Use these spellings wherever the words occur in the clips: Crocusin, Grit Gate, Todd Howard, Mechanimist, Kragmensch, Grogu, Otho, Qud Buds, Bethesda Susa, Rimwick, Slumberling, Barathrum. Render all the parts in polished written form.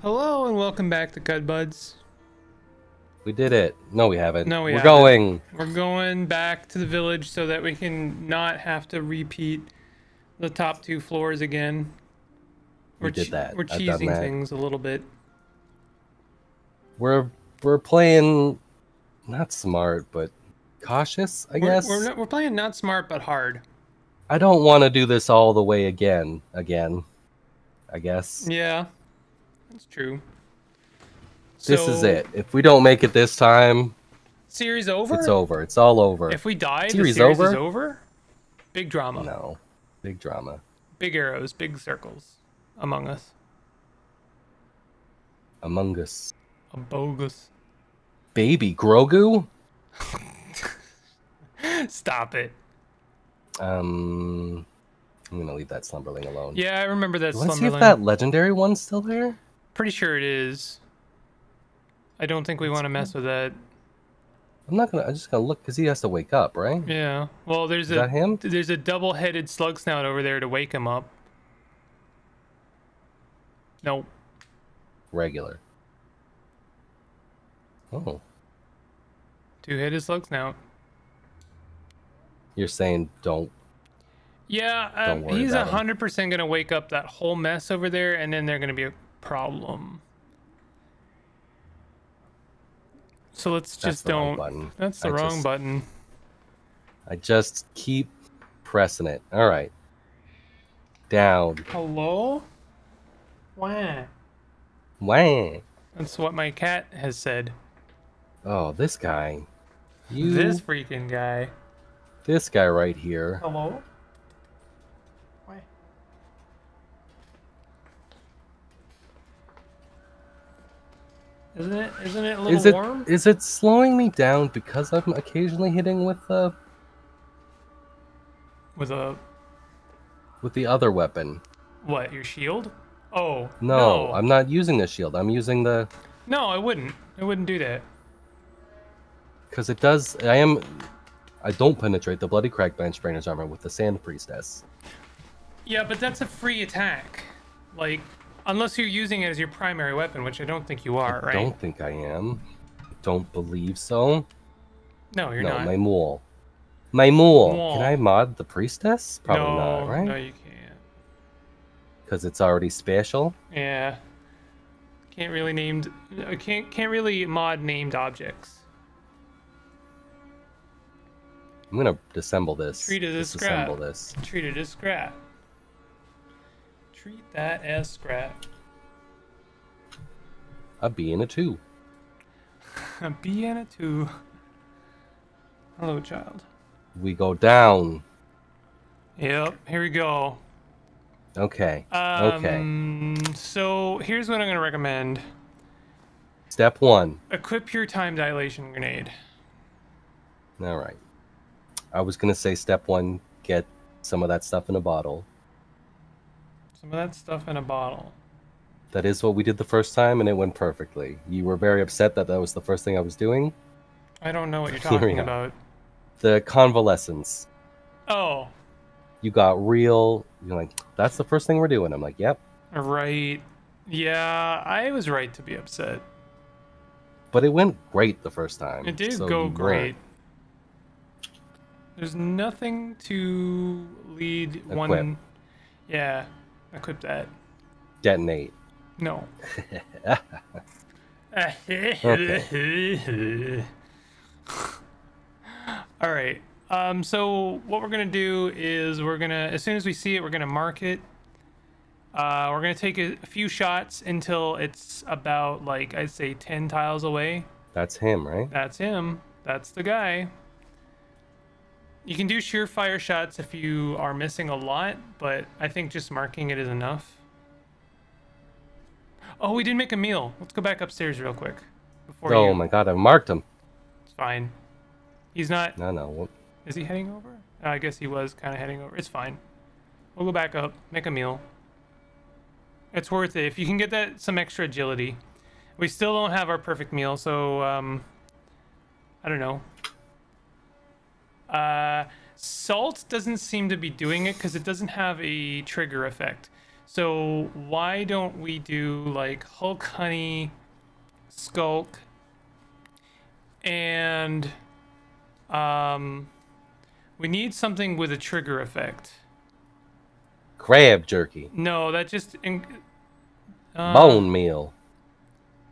Hello and welcome back to Qud Buds. We did it. No, we haven't. No, we haven't. We're going back to the village so that we can not have to repeat the top two floors again. We're cheesing things a little bit. We're playing not smart but cautious, I guess. We're playing not smart but hard. I don't want to do this all the way again, I guess. Yeah. That's true. This is it. If we don't make it this time... Series over? It's over. It's all over. If we die, the series is over? Big drama. No. Big drama. Big arrows. Big circles. Among us. Among us. A bogus. Baby Grogu? Stop it. I'm going to leave that Slumberling alone. Yeah, I remember that Slumberling. Let's see if that legendary one's still there. Pretty sure it is. I don't think we want to mess with that. I'm just gonna look because he has to wake up, right? Yeah. Well, there's a double-headed slug snout over there to wake him up. Nope. Regular. Oh. Two-headed slug snout. You're saying don't. Yeah, don't he's 100% gonna wake up that whole mess over there, and then they're gonna be a problem. So let's just don't. That's the wrong button. I just keep pressing it. All right. Down. Hello? Wah. Wah. That's what my cat has said. Oh, this guy. This freaking guy. This guy right here. Hello? Wah. Isn't it a little warm? Is it slowing me down because I'm occasionally hitting with the other weapon? What, your shield? Oh, no. I'm not using the shield. I'm using the... No, I wouldn't. I wouldn't do that. Because it does... I don't penetrate the bloody crackbench trainer's armor with the sand priestess. Yeah, but that's a free attack. Like... Unless you're using it as your primary weapon, which I don't think you are, right? I don't think I am. I don't believe so. No, you're not. No, my mule. My mule. Can I mod the priestess? Probably not, right? No, you can't. Because it's already special? Yeah. Can't really can't really mod named objects. I'm gonna disassemble this. Treat it as scrap. Treat it as scrap. Treat that as scrap. A bee and a two. A bee and a two. Hello, child. We go down. Yep, here we go. Okay. Okay. So here's what I'm going to recommend. Step one. Equip your time dilation grenade. All right. I was going to say step one, get some of that stuff in a bottle. Some of that stuff in a bottle. That is what we did the first time, and it went perfectly. You were very upset that that was the first thing I was doing. I don't know what you're talking about. The convalescence. Oh. You got real... You're like, that's the first thing we're doing. I'm like, yep. Right. Yeah, I was right to be upset. But it went great the first time. It did go great. There's nothing to lead one... Yeah. Equip that. Detonate. No. Okay. All right. So what we're gonna do is as soon as we see it, we're gonna mark it. We're gonna take a few shots until it's about, like, I'd say 10 tiles away. That's him, right? That's him. That's the guy. You can do surefire shots if you are missing a lot, but I think just marking it is enough. Oh, we didn't make a meal. Let's go back upstairs real quick. Oh my god, I marked him. It's fine. He's not... No. Is he heading over? I guess he was kind of heading over. It's fine. We'll go back up, make a meal. It's worth it. If you can get that, some extra agility. We still don't have our perfect meal, so... I don't know. Salt doesn't seem to be doing it because it doesn't have a trigger effect. So why don't we do like Hulk Honey, Skulk, and we need something with a trigger effect. Crab jerky. No, that just... bone meal.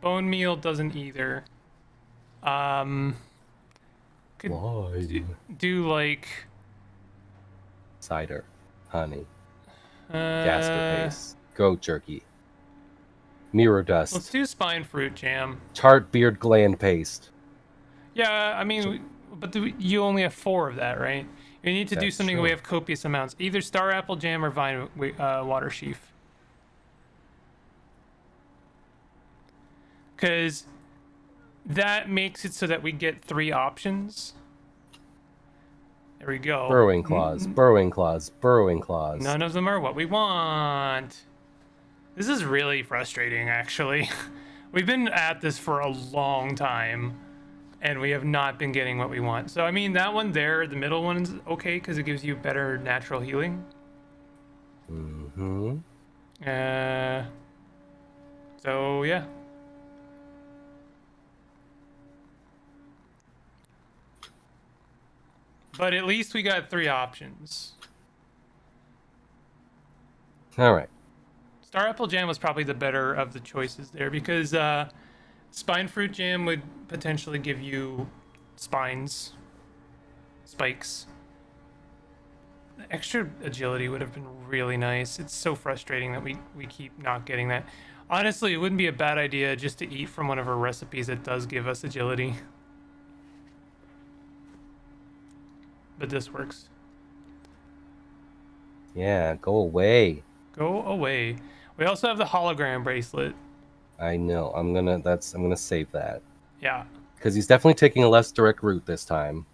Bone meal doesn't either. Could do like... cider, honey, gaster paste, goat jerky, mirror dust. Let's do spine fruit jam. Tart beard gland paste. Yeah, I mean... so, but you only have 4 of that, right? You need to do something where we have copious amounts. Either star apple jam or vine water sheaf. Because that makes it so that we get 3 options. There we go. Burrowing claws, burrowing claws, burrowing claws. None of them are what we want. This is really frustrating, actually. We've been at this for a long time, and we have not been getting what we want. So, I mean, that one there, the middle one's okay because it gives you better natural healing. Mm-hmm. So, yeah. But at least we got 3 options. All right. Star Apple Jam was probably the better of the choices there because... spine fruit jam would potentially give you spines, spikes. The extra agility would have been really nice. It's so frustrating that we keep not getting that. Honestly, it wouldn't be a bad idea just to eat from one of our recipes that does give us agility. But this works. Yeah, go away. Go away. We also have the hologram bracelet. I know. I'm gonna save that. Yeah. Because he's definitely taking a less direct route this time.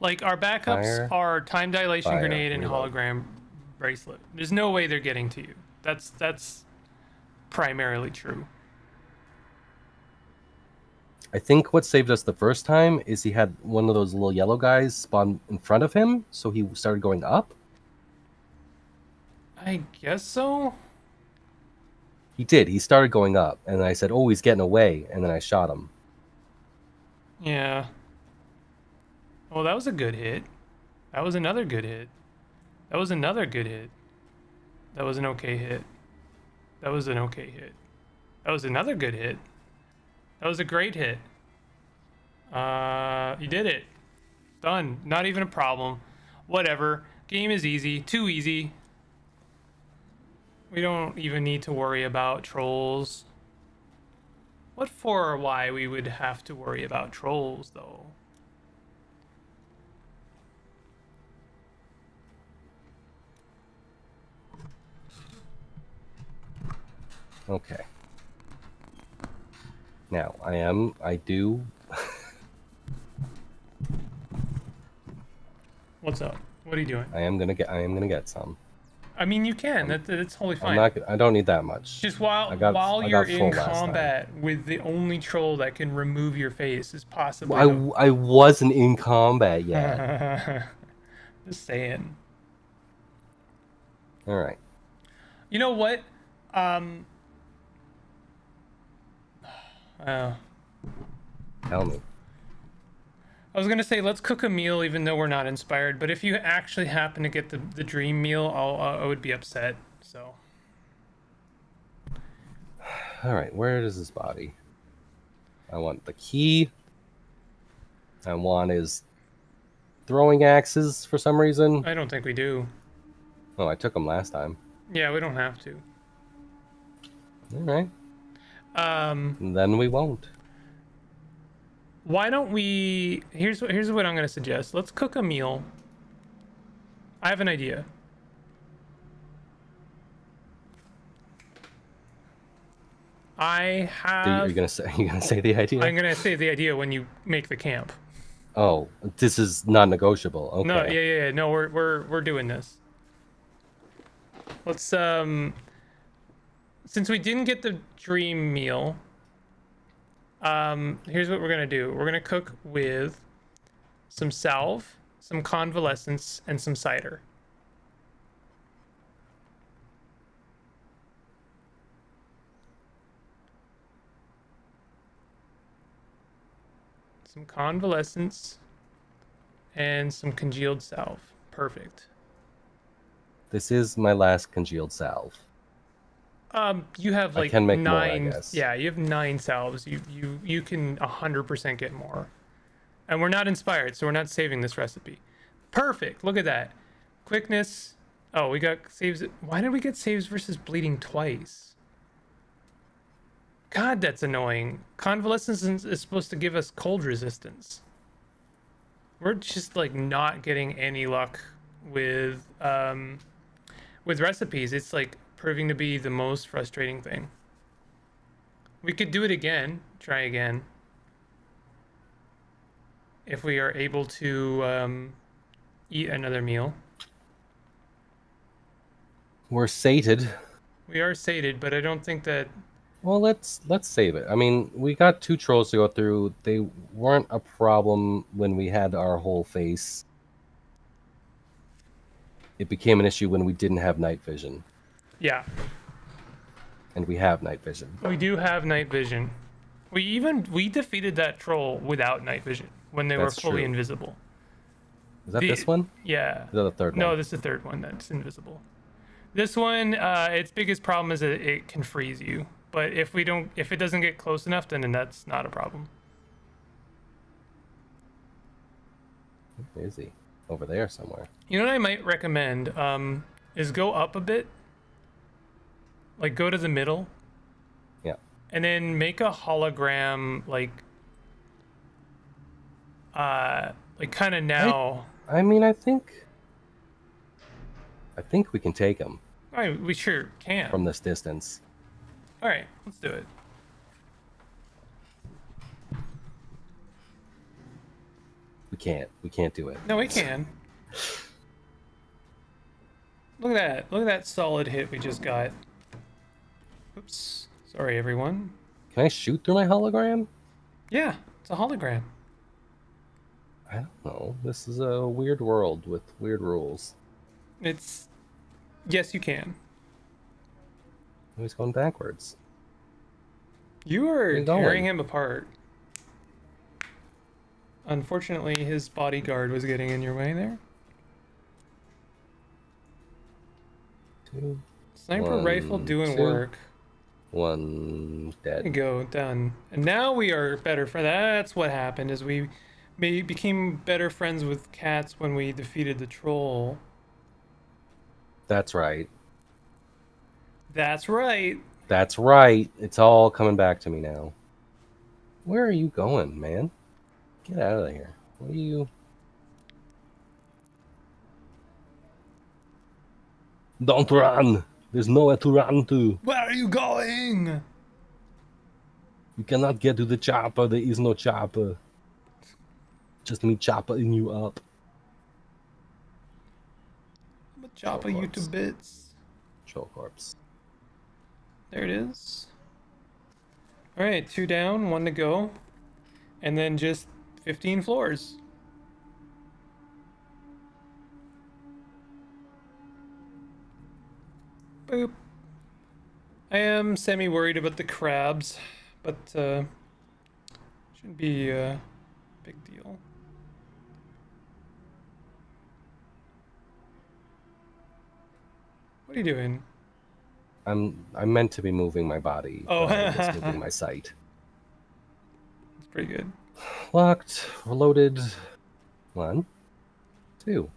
Like our backups are time dilation grenade and hologram bracelet. There's no way they're getting to you. That's primarily true. I think what saved us the first time is he had one of those little yellow guys spawn in front of him, so he started going up. I guess so. He did. He started going up, and I said, "Oh, he's getting away," and then I shot him. Yeah. Well, that was a good hit. That was another good hit. That was another good hit. That was an okay hit. That was an okay hit. That was another good hit. That was a great hit. You did it. Done. Not even a problem. Whatever. Game is easy. Too easy. We don't even need to worry about trolls. What for or why we would have to worry about trolls, though? Okay. Now, I do... What's up? What are you doing? I am gonna get some. I mean, you can. That's totally fine. I don't need that much. Just while you're in combat with the only troll that can remove your face is possible. Well, I wasn't in combat yet. Just saying. All right. You know what? Tell me. I was going to say, let's cook a meal even though we're not inspired, but if you actually happen to get the dream meal, I would be upset, so. Alright, where is his body? I want the key. I want his throwing axes for some reason. I don't think we do. Oh, I took them last time. Yeah, we don't have to. Alright. Then we won't. Why don't we... Here's what I'm going to suggest. Let's cook a meal. I have an idea. I have... You're going to say the idea? I'm going to say the idea when you make the camp. Oh, this is non-negotiable. Okay. No, yeah. No, we're doing this. Let's, since we didn't get the dream meal... here's what we're gonna do. We're gonna cook with some salve, some convalescence, and some cider. some convalescence, and some congealed salve. Perfect. This is my last congealed salve. You have like 9. More, I guess. Yeah, you have 9 salves. You can 100% get more. And we're not inspired, so we're not saving this recipe. Perfect. Look at that. Quickness. Oh, we got saves. Why did we get saves versus bleeding twice? God, that's annoying. Convalescence is supposed to give us cold resistance. We're just like not getting any luck with recipes. It's like proving to be the most frustrating thing. We could do it again. Try again. If we are able to eat another meal. We're sated. We are sated, but I don't think that... Well, let's save it. I mean, we got 2 trolls to go through. They weren't a problem when we had our whole face. It became an issue when we didn't have night vision. Yeah. And we have night vision. We do have night vision. We defeated that troll without night vision when they were fully invisible. Is that this one? Yeah. Is that the third one? No, this is the third one that's invisible. This one, its biggest problem is that it can freeze you. But if it doesn't get close enough, then that's not a problem. Where is he? Over there somewhere. You know what I might recommend is go up a bit. Like go to the middle. Yeah. And then make a hologram like kind of now. I mean, I think we can take him. All right, we sure can. From this distance. All right, let's do it. We can't. We can't do it. No, we can. Look at that. Look at that solid hit we just got. Oops. Sorry, everyone. Can I shoot through my hologram? Yeah, it's a hologram. I don't know. This is a weird world with weird rules. It's... Yes, you can. He's going backwards. You are tearing him apart. Unfortunately, his bodyguard was getting in your way there. Sniper rifle doing work. 1 dead. There you go, done. And now we are better friends. That's what happened, is we became better friends with cats when we defeated the troll. That's right. That's right. That's right. It's all coming back to me now. Where are you going, man? Get out of here. What are you... Don't run. There's nowhere to run to. Where are you going? You cannot get to the chopper. There is no chopper. Just me choppering you up. I'm a chopper you to bits. Troll corpse. There it is. All right, 2 down, 1 to go. And then just 15 floors. Boop. I am semi-worried about the crabs, but shouldn't be a big deal. What are you doing? I'm meant to be moving my body. Oh, I'm just moving my sight. That's pretty good. Locked, reloaded. 1, 2,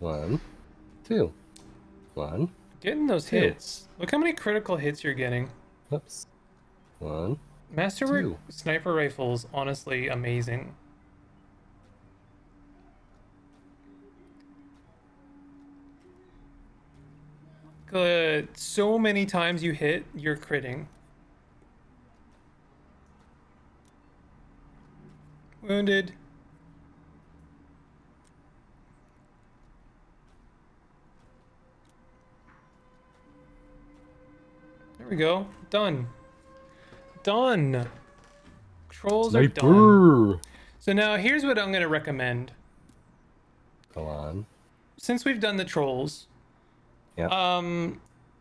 1, 2, 1. Getting those hits. Look how many critical hits you're getting. Oops. 1. Masterwork sniper rifles, honestly amazing. So many times you hit, you're critting. Wounded. There we go. Done. Done. Trolls are done. So now here's what I'm going to recommend. Go on. Since we've done the trolls... Yeah.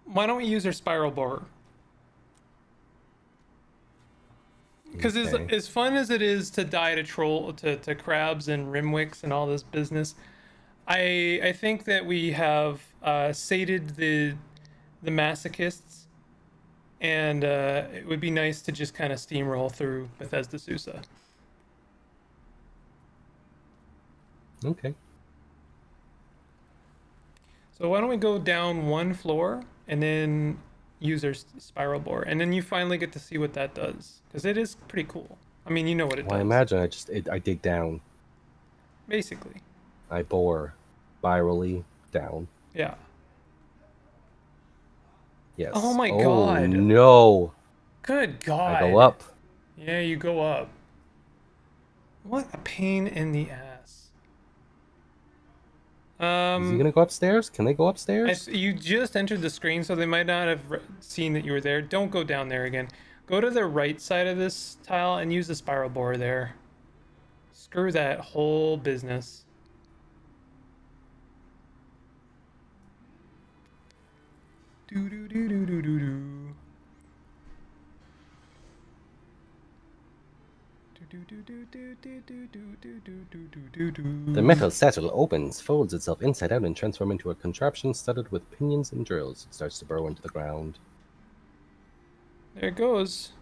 Why don't we use our spiral borer? Because as fun as it is to die to crabs and rimwicks and all this business, I think that we have sated the masochists, and it would be nice to just kind of steamroll through Bethesda Susa. Okay. So why don't we go down one floor and then use our spiral bore, and then you finally get to see what that does, because it is pretty cool. I mean, you know what it does. I imagine I dig down. Basically. I bore spirally down. Yeah. Yes. Oh my god. No. Good god. I go up. Yeah, you go up. What a pain in the ass. Is he gonna go upstairs? Can they go upstairs? You just entered the screen, so they might not have seen that you were there. Don't go down there again. Go to the right side of this tile and use the spiral bore there. Screw that whole business. Do, do, do, do, do, do, do. The metal satchel opens, folds itself inside out, and transforms into a contraption studded with pinions and drills. It starts to burrow into the ground. There it goes.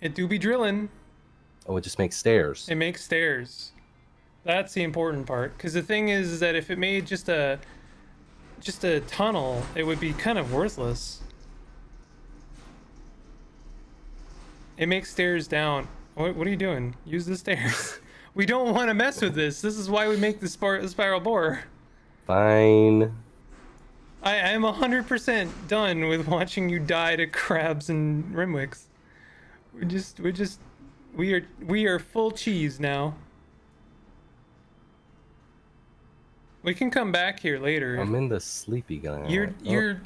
It do be drilling. Oh, it just makes stairs. It makes stairs. That's the important part, because the thing is that if it made just a tunnel, it would be kind of worthless. It makes stairs down. What are you doing? Use the stairs. We don't want to mess with this. This is why we make the spiral bore. Fine. I'm 100% done with watching you die to crabs and rimwicks. We are full cheese now. We can come back here later. I'm in the sleepy guy. You're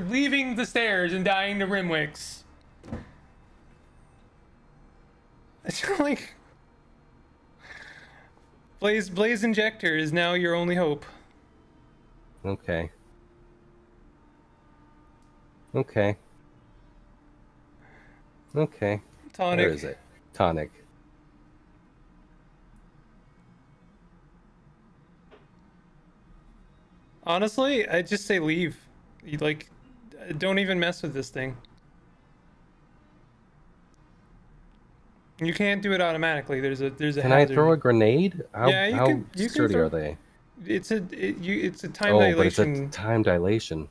leaving the stairs and dying to rimwicks. It's like Blaze Injector is now your only hope. Okay. Okay. Okay. Tonic. Where is it? Tonic. Honestly, I just say leave. You like, don't even mess with this thing. You can't do it automatically. There's a. Can hazard. I throw a grenade? How sturdy are they? It's a time dilation. But it's a time dilation.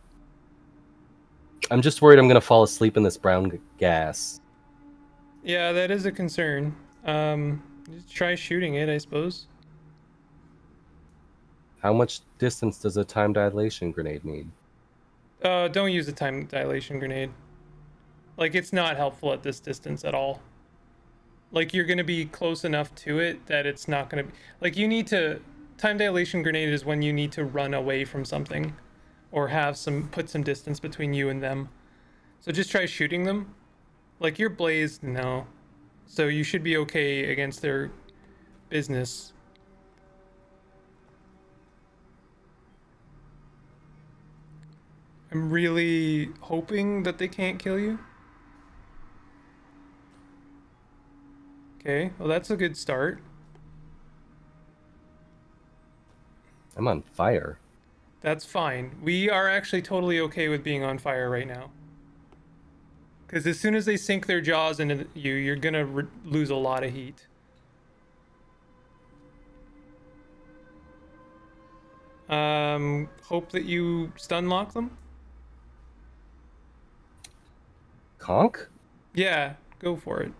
I'm just worried I'm gonna fall asleep in this brown gas. Yeah, that is a concern. Just try shooting it, I suppose. How much distance does a time dilation grenade need? Don't use a time dilation grenade. Like, it's not helpful at this distance at all. Like, you're going to be close enough to it that it's not going to be... Like, you need to... Time dilation grenade is when you need to run away from something. Or have some... Put some distance between you and them. So just try shooting them. Like, you're blazed now. So you should be okay against their business. I'm really hoping that they can't kill you. Okay, well, that's a good start. I'm on fire. That's fine. We are actually totally okay with being on fire right now. Because as soon as they sink their jaws into you, you're going to lose a lot of heat. Hope that you stun lock them. Conk? Yeah, go for it.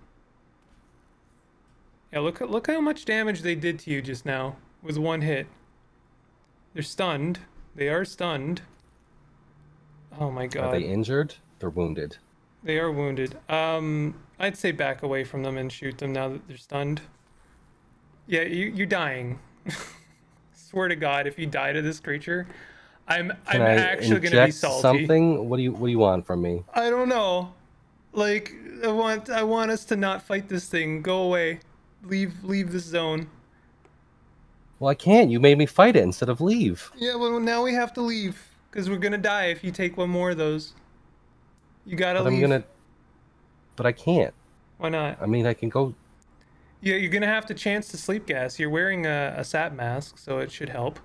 Yeah, look how much damage they did to you just now with one hit. They're stunned. They are stunned. Oh my god. Are they injured? They're wounded. They are wounded. I'd say back away from them and shoot them now that they're stunned. Yeah, you're dying. Swear to god, if you die to this creature, I'm actually gonna be salty. Something? What do you want from me? I don't know. Like, I want us to not fight this thing. Go away. Leave this zone. Well, I can't. You made me fight it instead of leave. Yeah, well, now we have to leave because we're gonna die if you take one more of those. You gotta leave. But I can't. Why not? I mean, I can go. Yeah, you're gonna have to chance the sleep gas. You're wearing a sap mask, so it should help.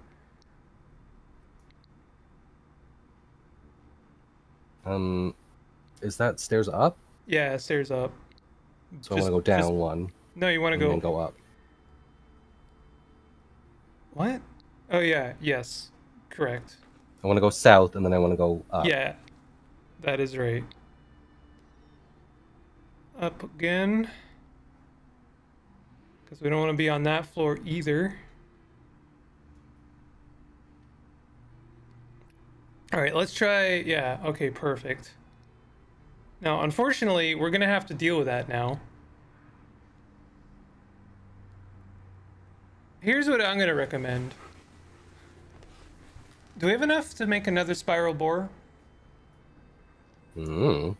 Is that stairs up? Yeah, stairs up. So I want to go down one. No, you want to go. And go up. What? Oh yeah, yes, correct. I want to go south, and then I want to go up. Yeah, that is right. Up again. Because we don't want to be on that floor either. All right, let's try. Yeah, okay, perfect. Now, unfortunately, we're going to have to deal with that now. Here's what I'm going to recommend. Do we have enough to make another spiral bore? Mm.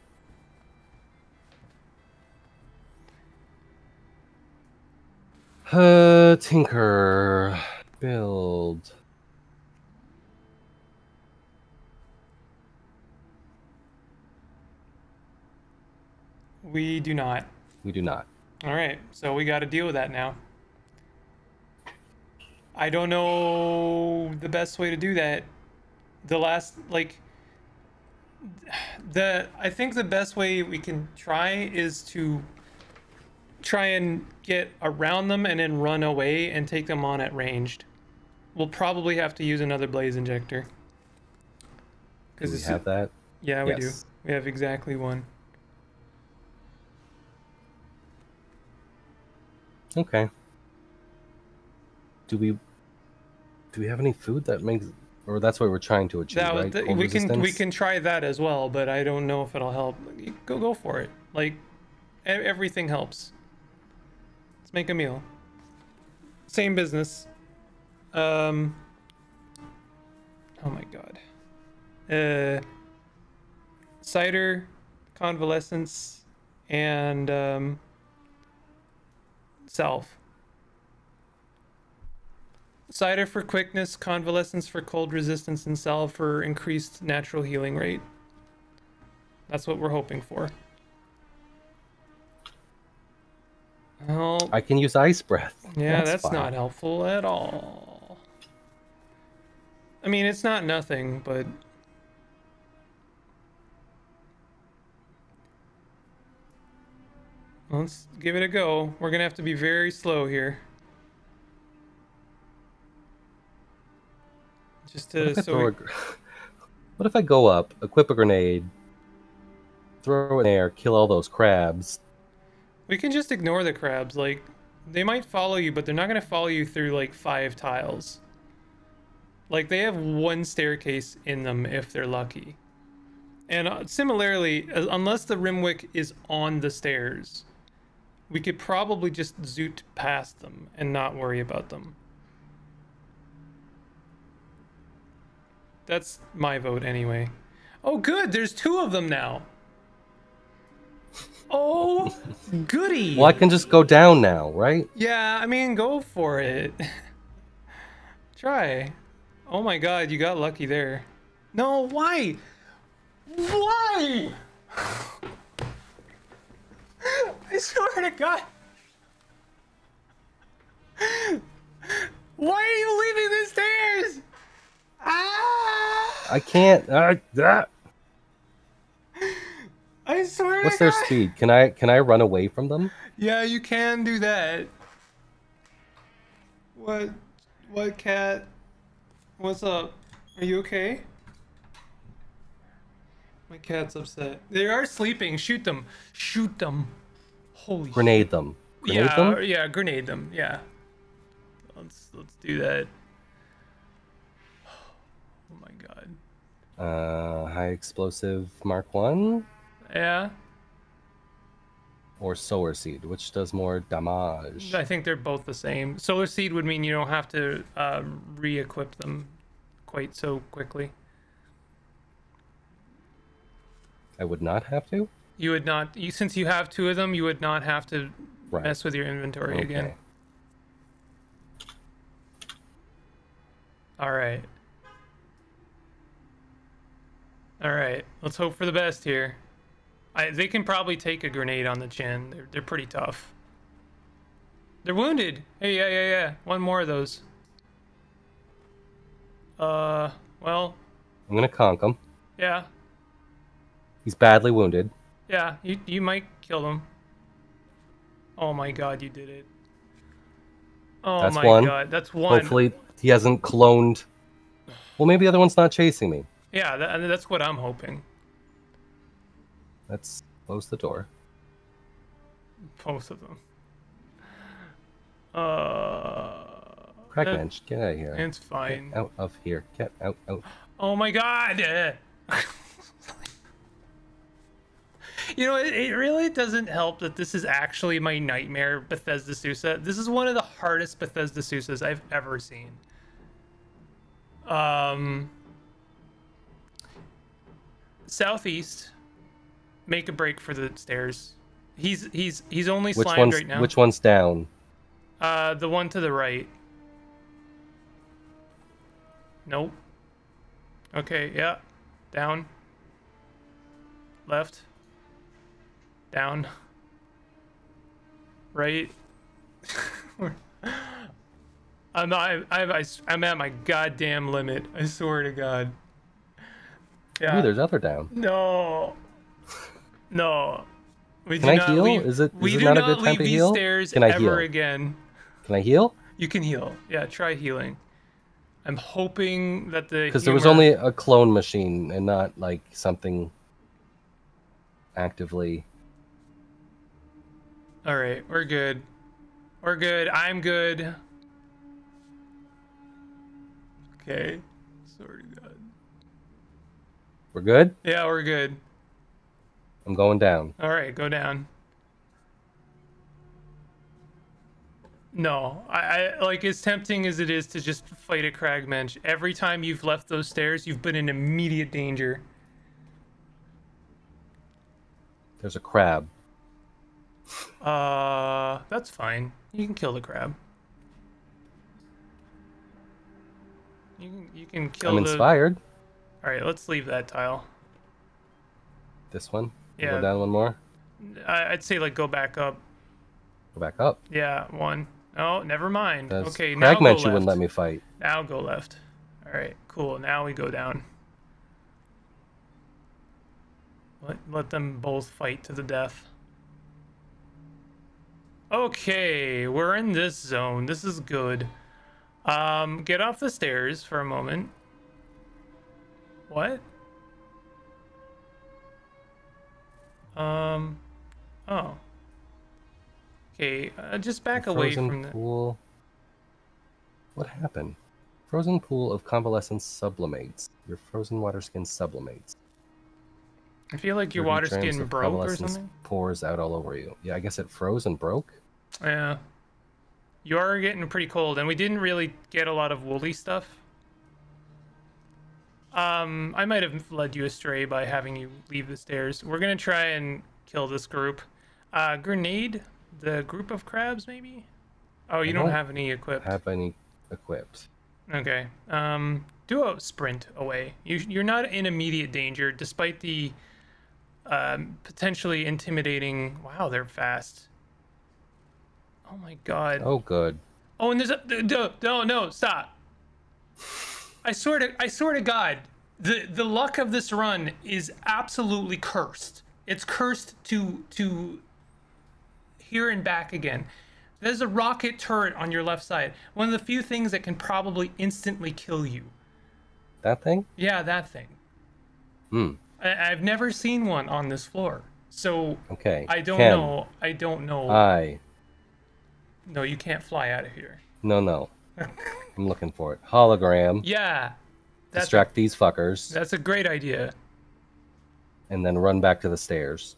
Tinker, build. We do not. We do not. All right, so we got to deal with that now. I don't know the best way to do that. The last, like, I think the best way we can try is to try and get around them and then run away and take them on at ranged. We'll probably have to use another blaze injector. Do we have that? Yeah, we do. We have exactly one. Okay. Do we have any food that makes, or that's what we're trying to achieve, right? We can try that as well, but I don't know if it'll help. Go for it. Like, everything helps. Let's make a meal. Same business. Oh my god. Cider, convalescence, and self. Cider for quickness, convalescence for cold resistance, and salve for increased natural healing rate. That's what we're hoping for. Well, I can use ice breath. Yeah, that's not helpful at all. I mean, it's not nothing, but... Let's give it a go. We're going to have to be very slow here. Just to what if I go up, equip a grenade, throw it in the air, kill all those crabs? We can just ignore the crabs. Like, they might follow you, but they're not going to follow you through like 5 tiles. Like, they have 1 staircase in them if they're lucky. And similarly, unless the Rimwick is on the stairs, we could probably just zoot past them and not worry about them. That's my vote anyway. Oh, good. There's 2 of them now. Oh, goody. Well, I can just go down now, right? Yeah, I mean, go for it. Try. Oh, my God. You got lucky there. No, why? Why? I swear to God. Why are you leaving the stairs? Ah! I can't. I swear. What's their speed? Can I run away from them? Yeah, you can do that. What cat? What's up? Are you okay? My cat's upset. They are sleeping. Shoot them. Shoot them. Holy. Grenade shit. Them. Grenade yeah. Them? Yeah. Grenade them. Yeah. Let's do that. High explosive Mark 1. Yeah. Or solar seed, which does more damage. I think they're both the same. Solar seed would mean you don't have to re-equip them quite so quickly. I would not have to. You would not. You, since you have 2 of them, you would not have to mess with your inventory again. All right. All right, let's hope for the best here. They can probably take a grenade on the chin. They're pretty tough. They're wounded. Hey, yeah. One more of those. Well. I'm gonna conk him. Yeah. He's badly wounded. Yeah, you might kill him. Oh my god, you did it. Oh that's my one. God, that's one. Hopefully he hasn't cloned. Well, maybe the other one's not chasing me. Yeah, that's what I'm hoping. Let's close the door. Both of them. Crackbench, get out of here. It's fine. Get out of here. Get out, out. Oh my god! You know, it really doesn't help that this is actually my nightmare Bethesda Susa. This is one of the hardest Bethesda Susas I've ever seen. Southeast, make a break for the stairs. He's only slimed right now. Which one's down? The one to the right. Nope. Okay, yeah. Down. Left. Down. Right. I'm at my goddamn limit. I swear to God. Yeah. Ooh, there's other down. No. No. We can do I not heal? Leave, is it not a good time to heal? Can I heal? Again. Can I heal? You can heal. Yeah, try healing. I'm hoping that the because there was only a clone machine and not like something actively. All right, we're good. We're good. I'm good. Okay. Sorry, God. We're good? Yeah, we're good. I'm going down. All right, go down. No, I like as tempting as it is to just fight a Kragmensch, every time you've left those stairs, you've been in immediate danger. There's a crab. That's fine. You can kill the crab. You can kill. I'm inspired. All right, let's leave that tile. This one. Yeah. Go down one more. I'd say like go back up. Go back up. Yeah, one. Oh, never mind. That's okay, now go left. You wouldn't let me fight. Now go left. All right, cool. Now we go down. Let them both fight to the death. Okay, we're in this zone. This is good. Get off the stairs for a moment. What? Oh. Okay, just back away from the pool. What happened? Frozen pool of convalescence sublimates. Your frozen water skin sublimates. I feel like your water skin broke or something. Pours out all over you. Yeah, I guess it froze and broke. Yeah. You are getting pretty cold, and we didn't really get a lot of woolly stuff. I might have led you astray by having you leave the stairs. We're gonna try and kill this group. Grenade the group of crabs, maybe. Oh, you don't have any equipped. Have any equipped? Okay. Do a sprint away. You're not in immediate danger, despite the potentially intimidating. Wow, they're fast. Oh my god. Oh good. Oh, and there's a no, stop. I swear to God, the luck of this run is absolutely cursed. It's cursed to here and back again. There's a rocket turret on your left side. One of the few things that can probably instantly kill you. That thing? Yeah, that thing. Hmm. I've never seen one on this floor. So okay. I don't know. No, you can't fly out of here. No. I'm looking for it. Hologram. Yeah. Distract these fuckers. That's a great idea. And then run back to the stairs.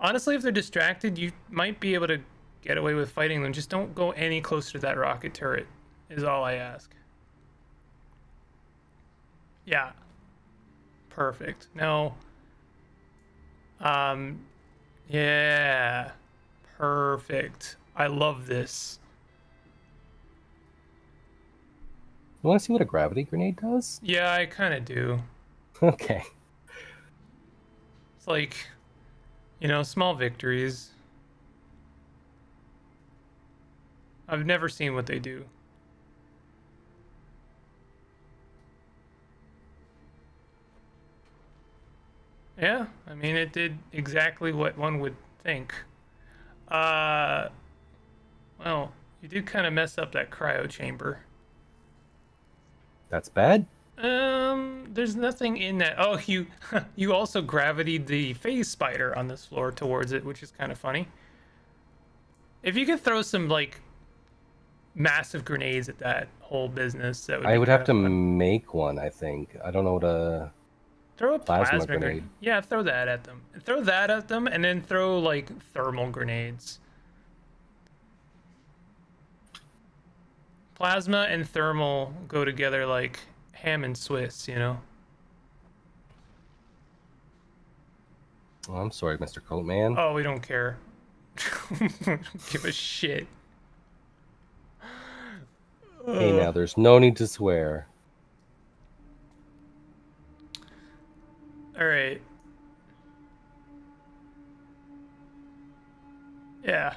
Honestly, if they're distracted, you might be able to get away with fighting them. Just don't go any closer to that rocket turret is all I ask. Yeah. Perfect. No. Yeah. Perfect. I love this. You want to see what a gravity grenade does? Yeah, I kind of do. Okay. It's like You know, small victories. I've never seen what they do. Yeah, I mean, it did exactly what one would think. Well, you do kind of mess up that cryo chamber. That's bad? There's nothing in that. Oh, you also gravitated the phase spider on this floor towards it, which is kind of funny. If you could throw some, like, massive grenades at that whole business, that would be I would have to make one, I think. I don't know what to... Throw a plasma grenade. Yeah, throw that at them. Throw that at them, and then throw, like, thermal grenades. Plasma and thermal go together like ham and Swiss, you know? Well, I'm sorry, Mr. Coatman. Oh, we don't care. We don't give a shit. Hey, now, there's no need to swear. All right. Yeah.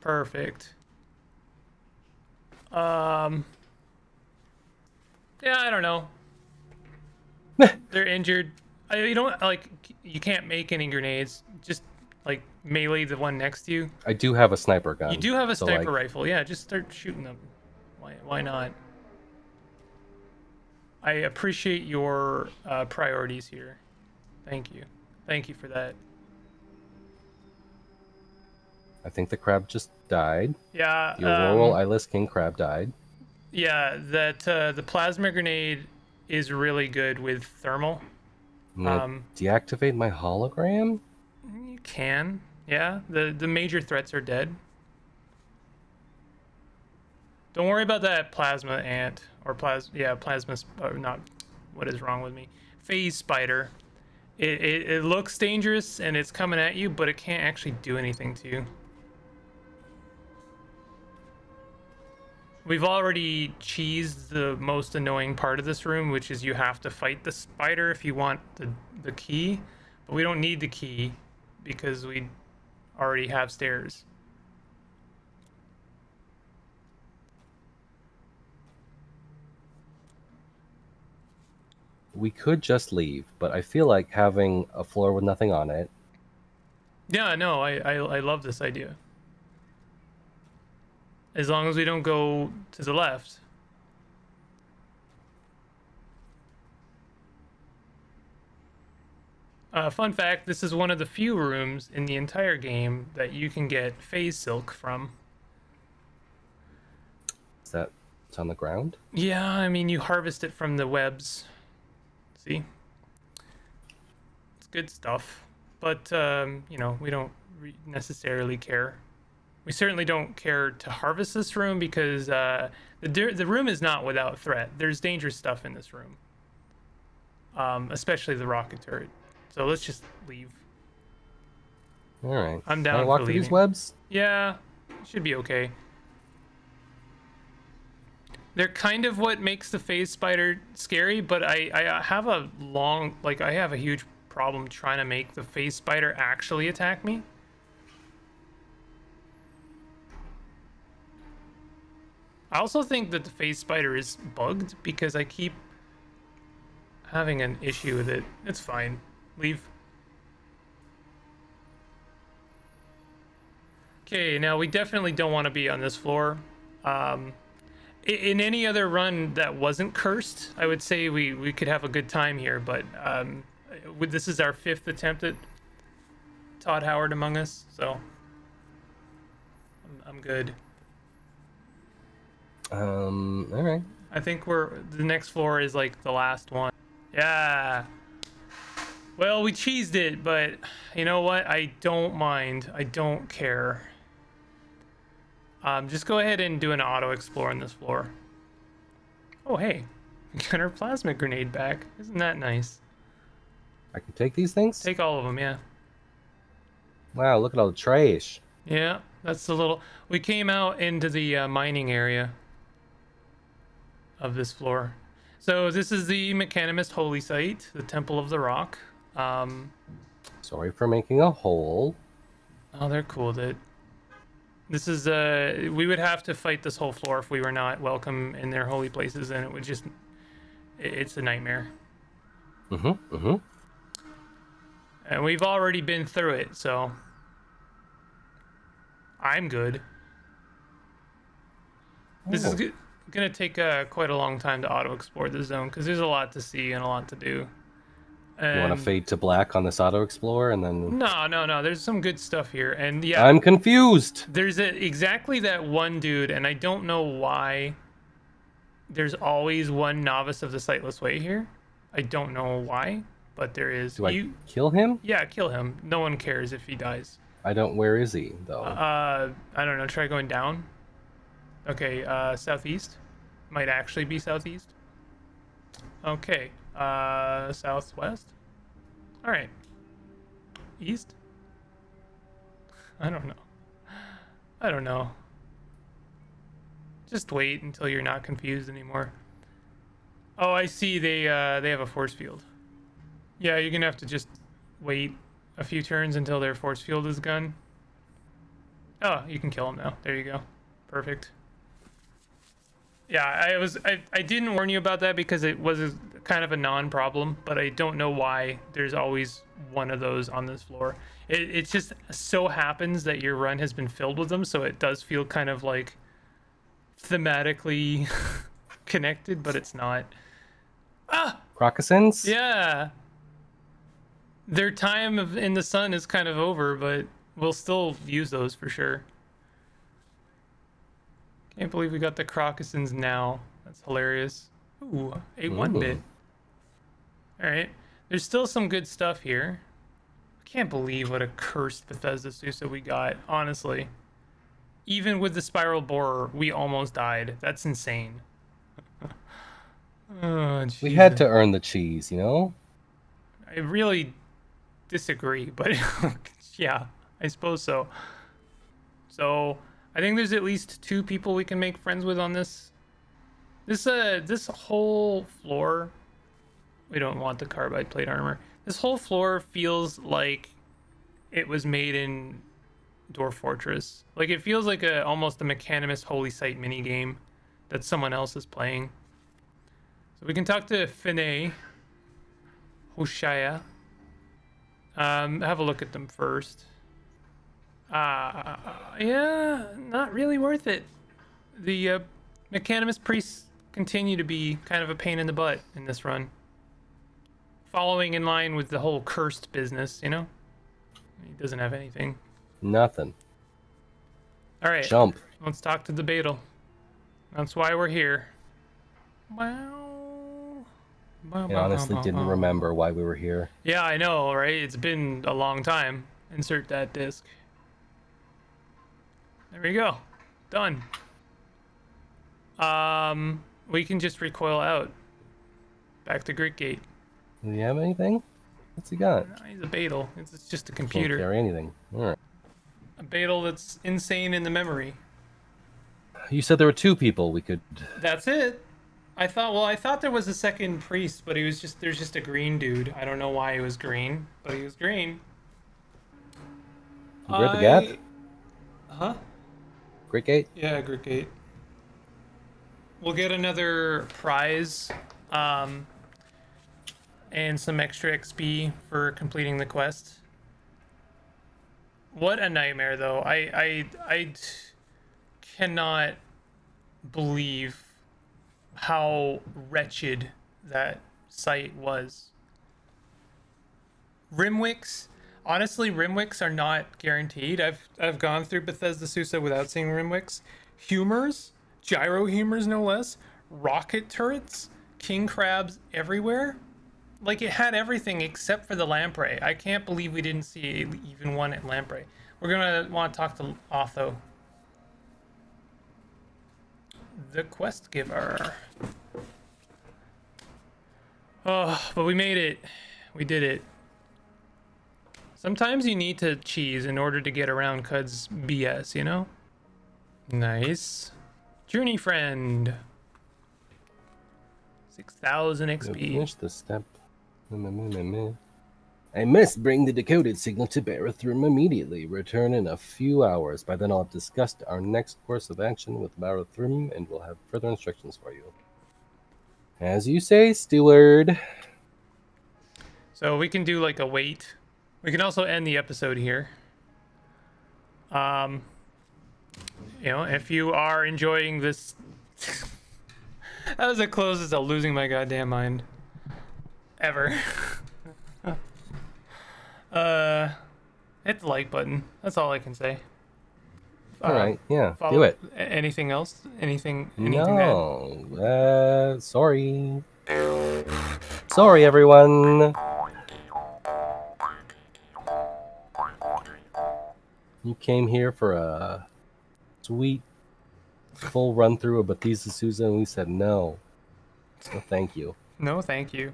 Perfect. Yeah, I don't know. They're injured. You don't, like, you can't make any grenades. Just, like, melee the one next to you. I do have a sniper gun. You do have a sniper rifle. Yeah, just start shooting them. Why not? I appreciate your priorities here. Thank you. Thank you for that. I think the crab just died. Yeah. The auroral eyeless king crab died. Yeah, that the plasma grenade is really good with thermal. Deactivate my hologram? You can. Yeah, the major threats are dead. Don't worry about that plasma ant or plasma. Not what is wrong with me? Phase spider. It looks dangerous and it's coming at you, but it can't actually do anything to you. We've already cheesed the most annoying part of this room, which is you have to fight the spider if you want the key. But we don't need the key because we already have stairs. We could just leave, but I feel like having a floor with nothing on it. Yeah, no, I love this idea. As long as we don't go to the left. Fun fact, this is one of the few rooms in the entire game that you can get phase silk from. Is that it's on the ground? Yeah, I mean, you harvest it from the webs. See? It's good stuff. But, you know, we don't necessarily care. We certainly don't care to harvest this room because the room is not without threat. There's dangerous stuff in this room, especially the rocket turret. So let's just leave. All right. I'm down. Can I walk through these webs? Yeah, it should be okay. They're kind of what makes the phase spider scary, but I have a long, like, I have a huge problem trying to make the phase spider actually attack me. I also think that the phase spider is bugged because I keep having an issue with it. It's fine. Leave. Okay, now we definitely don't want to be on this floor. In any other run that wasn't cursed, I would say we could have a good time here, but this is our 5th attempt at Todd Howard Among Us, so I'm good. All right. I think the next floor is like the last one. Yeah. Well, we cheesed it, but you know what? I don't mind. I don't care. Just go ahead and do an auto explore on this floor. Oh, hey, we got our plasma grenade back. Isn't that nice? I can take these things? Take all of them, yeah. Wow, look at all the trash. Yeah, that's the little, we came out into the mining area of this floor. So this is the Mechanimist holy site, the Temple of the Rock. Sorry for making a hole. Oh, they're cool, dude. This is, we would have to fight this whole floor if we were not welcome in their holy places, and it would just, it's a nightmare. Mm-hmm, mm-hmm. And we've already been through it, so I'm good. Ooh. This is gonna take quite a long time to auto-explore this zone, because there's a lot to see and a lot to do. And you want to fade to black on this auto-explore and then... No, no, no. There's some good stuff here. And yeah, I'm confused. There's exactly that one dude, and I don't know why there's always one novice of the Sightless Way here. I don't know why, but there is. Do you... I kill him? Yeah, kill him. No one cares if he dies. I don't... Where is he, though? I don't know. Try going down. Okay, southeast. Might actually be southeast. Okay. Southwest. All right. East. I don't know. I don't know. Just wait until you're not confused anymore. Oh, I see. They have a force field. Yeah, you're gonna have to just wait a few turns until their force field is gone. Oh, you can kill them now. There you go. Perfect. Yeah, I didn't warn you about that because it was kind of a non-problem, but I don't know why there's always one of those on this floor. It just so happens that your run has been filled with them, so it does feel kind of like thematically connected, but it's not. Ah! Crocusins? Yeah. Their time in the sun is kind of over, but we'll still use those for sure. Can't believe we got the crocusins now. That's hilarious. Ooh, a one bit. All right. There's still some good stuff here. I can't believe what a cursed Bethesda Susa we got, honestly. Even with the spiral borer, we almost died. That's insane. Oh, geez. We had to earn the cheese, you know? I really disagree, but yeah, I suppose so. So... I think there's at least two people we can make friends with on this. This whole floor... We don't want the carbide plate armor. This whole floor feels like it was made in Dwarf Fortress. Like, it feels like almost a Mechanimist Holy Site minigame that someone else is playing. So we can talk to Finay, Hoshaya. Have a look at them first. Yeah, not really worth it. The Mechanimist priests continue to be kind of a pain in the butt in this run. Following in line with the whole cursed business, you know? He doesn't have anything. Nothing. All right. Jump. Let's talk to the Beetle. That's why we're here. Wow. I honestly didn't remember why we were here. Yeah, I know, right? It's been a long time. Insert that disc. There we go. Done. We can just recoil out. Back to Grit Gate. Does he have anything? What's he got? No, he's a Beetle. It's just a computer. Can't carry anything. All right. A Beetle that's insane in the memory. You said there were two people we could... That's it. I thought, well, I thought there was a second priest, but he was just... There's just a green dude. I don't know why he was green, but he was green. You read the gap? Huh? Grit Gate? Yeah, Grit Gate. We'll get another prize and some extra XP for completing the quest. What a nightmare, though. I cannot believe how wretched that site was. Rimwicks... Honestly, Rimwicks are not guaranteed. I've gone through Bethesda Susa without seeing Rimwicks. Humors, gyro humors no less, rocket turrets, king crabs everywhere. Like, it had everything except for the lamprey. I can't believe we didn't see even one at lamprey. We're gonna want to talk to Otho, the quest giver. Oh, but we made it. We did it. Sometimes you need to cheese in order to get around Qud's BS, you know? Nice. Journey friend. 6,000 XP. Finish the step. I must bring the decoded signal to Barathrum immediately. Return in a few hours. By then I'll discuss our next course of action with Barathrum, and we'll have further instructions for you. As you say, steward. So we can do like a wait. We can also end the episode here. You know, if you are enjoying this... That was the closest to losing my goddamn mind. Ever. Hit the like button. That's all I can say. All right, yeah, do it. Anything else? Anything? No. That... sorry. Sorry, everyone. You came here for a sweet full run through of Bethesda Susa, and we said no. So thank you. No, thank you.